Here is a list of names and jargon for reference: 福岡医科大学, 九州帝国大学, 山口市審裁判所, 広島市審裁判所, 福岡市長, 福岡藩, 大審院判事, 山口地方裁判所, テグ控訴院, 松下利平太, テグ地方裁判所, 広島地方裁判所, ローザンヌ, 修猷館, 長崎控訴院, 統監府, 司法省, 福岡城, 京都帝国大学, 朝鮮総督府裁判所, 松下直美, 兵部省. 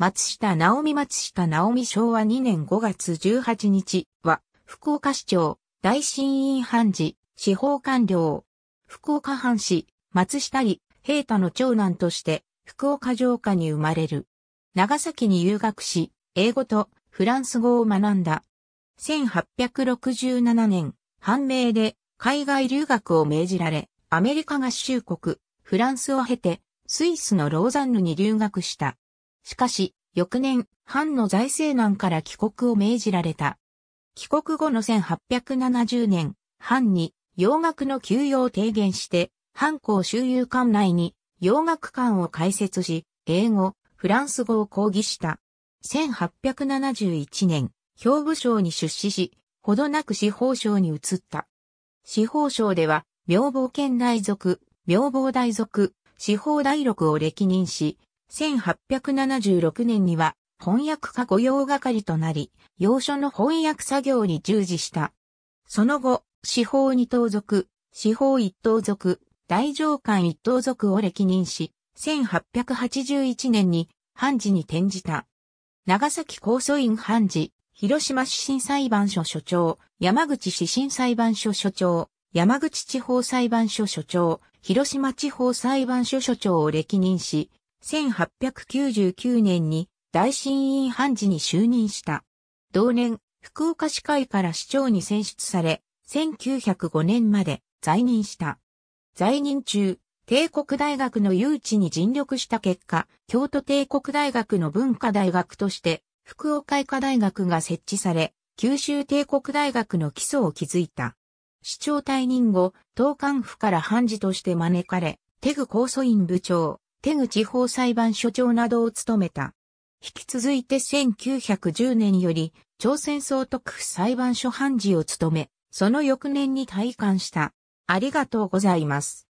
松下直美昭和2年5月18日は、福岡市長、大審院判事、司法官僚、福岡藩士、松下利平太の長男として、福岡城下に生まれる。長崎に留学し、英語とフランス語を学んだ。1867年、反米で海外留学を命じられ、アメリカ合衆国、フランスを経て、スイスのローザンヌに留学した。しかし、翌年、藩の財政難から帰国を命じられた。帰国後の1870年、藩に洋楽の休養を提言して、藩校修猷館内に洋楽館を開設し、英語、フランス語を講義した。1871年、兵部省に出仕し、ほどなく司法省に移った。司法省では、廟坊兼大属、廟坊大属、司法大録を歴任し、1876年には翻訳家御用係となり、要所の翻訳作業に従事した。その後、司法二等属、司法一等属、大上官一等属を歴任し、1881年に判事に転じた。長崎控訴院判事、広島市審裁判所所長、山口市審裁判所所長、山口地方裁判所所長、広島地方裁判所所長を歴任し、1899年に大審院判事に就任した。同年、福岡市会から市長に選出され、1905年まで在任した。在任中、帝国大学の誘致に尽力した結果、京都帝国大学の文化大学として、福岡医科大学が設置され、九州帝国大学の基礎を築いた。市長退任後、統監府から判事として招かれ、テグ控訴院部長、テグ地方裁判所長などを務めた。引き続いて1910年より、朝鮮総督府裁判所判事を務め、その翌年に退官した。ありがとうございます。